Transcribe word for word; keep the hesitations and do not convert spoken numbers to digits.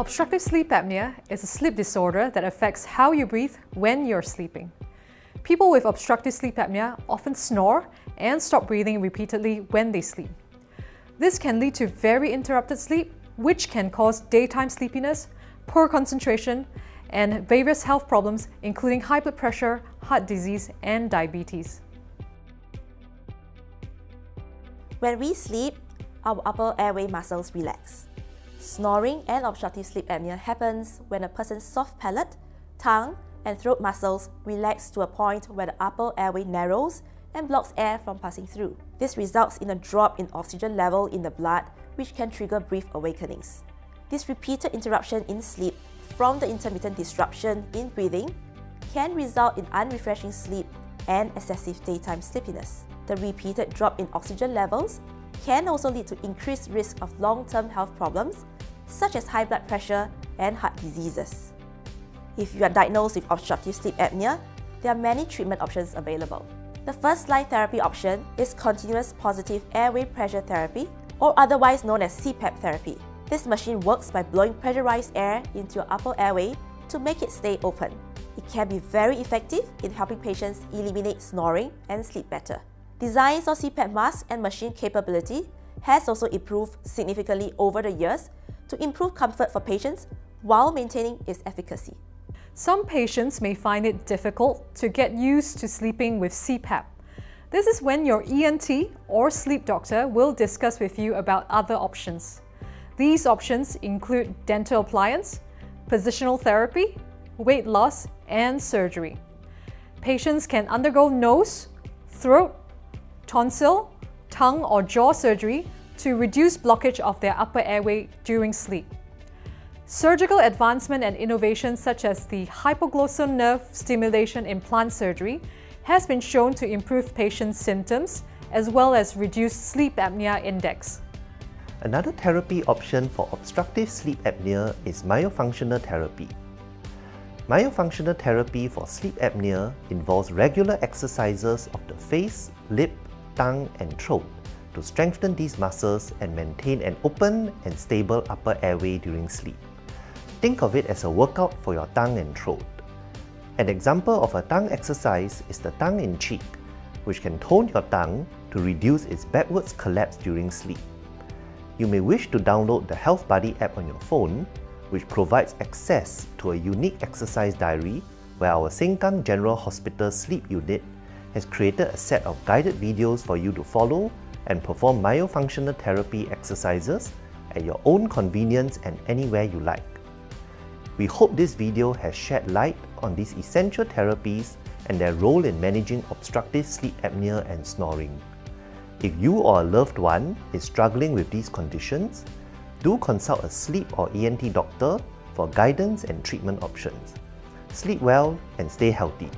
Obstructive sleep apnea is a sleep disorder that affects how you breathe when you're sleeping. People with obstructive sleep apnea often snore and stop breathing repeatedly when they sleep. This can lead to very interrupted sleep, which can cause daytime sleepiness, poor concentration, and various health problems including high blood pressure, heart disease, and diabetes. When we sleep, our upper airway muscles relax. Snoring and obstructive sleep apnea happens when a person's soft palate, tongue, and throat muscles relax to a point where the upper airway narrows and blocks air from passing through. This results in a drop in oxygen level in the blood, which can trigger brief awakenings. This repeated interruption in sleep from the intermittent disruption in breathing can result in unrefreshing sleep and excessive daytime sleepiness. The repeated drop in oxygen levels can also lead to increased risk of long-term health problems such as high blood pressure and heart diseases. If you are diagnosed with obstructive sleep apnea, there are many treatment options available. The first-line therapy option is continuous positive airway pressure therapy, or otherwise known as C PAP therapy. This machine works by blowing pressurized air into your upper airway to make it stay open. It can be very effective in helping patients eliminate snoring and sleep better. Designs of C PAP mask and machine capability has also improved significantly over the years to improve comfort for patients while maintaining its efficacy. Some patients may find it difficult to get used to sleeping with C PAP. This is when your E N T or sleep doctor will discuss with you about other options. These options include dental appliance, positional therapy, weight loss, and surgery. Patients can undergo nose, throat, tonsil, tongue or jaw surgery to reduce blockage of their upper airway during sleep. Surgical advancement and innovations such as the hypoglossal nerve stimulation implant surgery has been shown to improve patients' symptoms as well as reduce sleep apnea index. Another therapy option for obstructive sleep apnea is myofunctional therapy. Myofunctional therapy for sleep apnea involves regular exercises of the face, lip, tongue and throat to strengthen these muscles and maintain an open and stable upper airway during sleep. Think of it as a workout for your tongue and throat. An example of a tongue exercise is the tongue in cheek, which can tone your tongue to reduce its backwards collapse during sleep. You may wish to download the HealthBuddy app on your phone, which provides access to a unique exercise diary where our Sengkang General Hospital Sleep Unit has created a set of guided videos for you to follow and perform myofunctional therapy exercises at your own convenience and anywhere you like. We hope this video has shed light on these essential therapies and their role in managing obstructive sleep apnea and snoring. If you or a loved one is struggling with these conditions, do consult a sleep or E N T doctor for guidance and treatment options. Sleep well and stay healthy.